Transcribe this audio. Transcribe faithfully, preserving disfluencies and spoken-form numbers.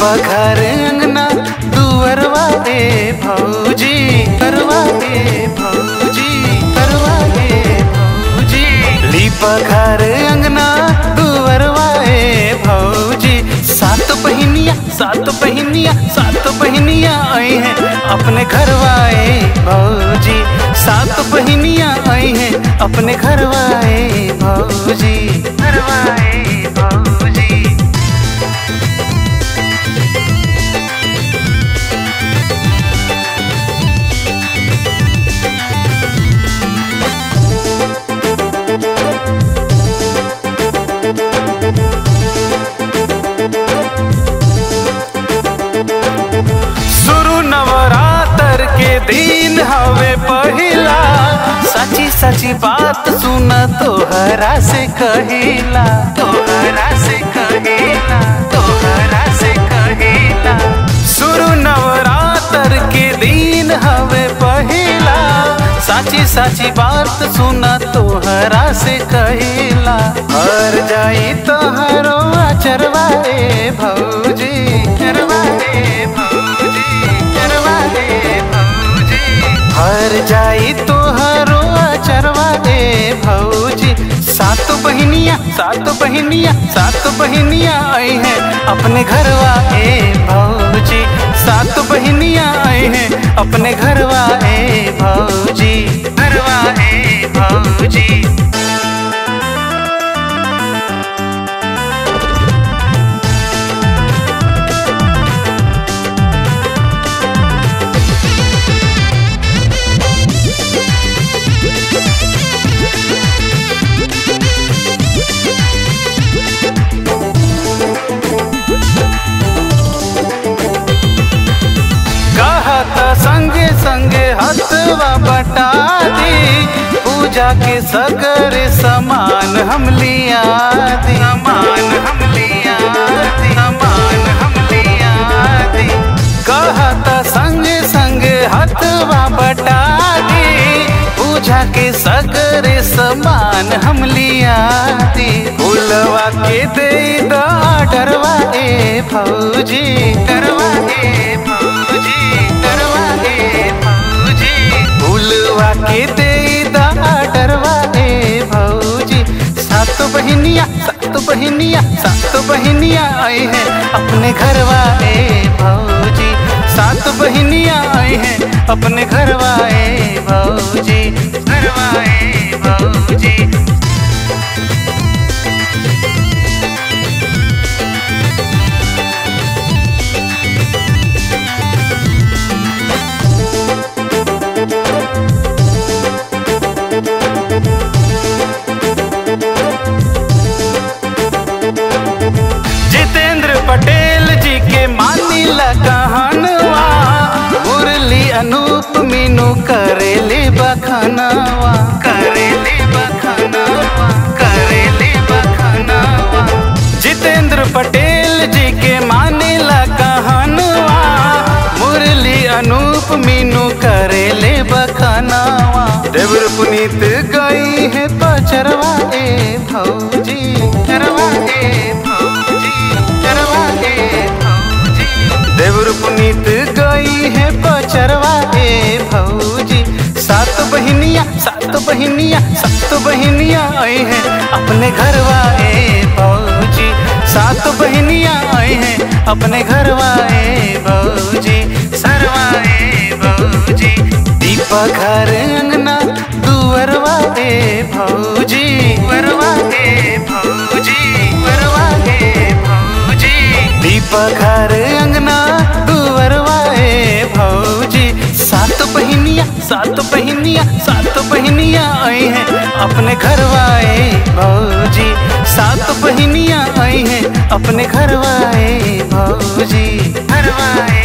पखरंगना दुअरवा दे भौजी करवा दे भौजी करवा दे भौजी ली पखरंगना दुअरवा ए भौजी। सात बहिनिया सात बहिनिया सात बहिनिया आई हैं अपने घरवाए भौजी। सात बहिनिया आई हैं अपने घरवाए भौजी घरवाए भौजी। दिन हवे पहिला सची सची बात सुना तोहरा से कहिला तोहरा से कहिला तोहरा से कहिला। शुरू नवरात्र के दिन हवे पहिला सची सची बात सुना तोहरा से कहिला। हर जाई तोहरो आचरवा ए भौजी करवा दे भौजी करवा दे हर जाई तोहरो आचरवा दे भौजी। सात बहिनिया सात बहिनिया सात बहिनिया आई हैं अपने घरवा ए भौजी। सात बहिनिया आई हैं अपने घरवा ए भौजी घरवा ए भौजी। संगे संगे हथवा बटा दी पूजा के सगर समान हम लिया दी समान हम लिया दी समान हम लिया दी। कहता संगे संगे हथवा बटा दी पूजा के सगर समान हम लिया दी। फूलवा के दे दा डरवा ए भौजी डरवा ए भौजी भूलवा के दे दा डरवा ए भौजी। सात बहिनिया सात बहिनिया सात बहिनिया आई हैं अपने घरवा ए भौजी। सात बहिनिया आई हैं अपने घरवा ए भौजी घरवा ए भौजी। जितेंद्र पटेल जी के मानिला कहानवा मुरली अनूप मीनू करेले बखानवा करेले बखानवा करेले बखानवा। जितेंद्र पटेल जी के मानिला कहानवा मुरली अनूप मीनू करेले बखानवा। देवर पुनीत गई है पचरवा ए भौजी चरवा ए भौजी चरवा ए भौजी। देवर पुनीत गई है पचरवा ए भौजी। सात बहिनिया सात बहिनिया सात बहिनिया आई हैं अपने घरवा ए भौजी। सात बहिनिया आई हैं अपने घरवा ए भौजी सरवा ए भौजी। पखरंगना दुअरवा दे भौजी दुअरवा दे भौजी दुअरवा दे भौजी दी पखरंगना दुअरवा ए भौजी। सात बहिनिया सात बहिनिया सात बहिनिया आई हैं अपने घरवा ए भौजी। सात बहिनिया आई हैं अपने घरवा ए भौजी घरवा।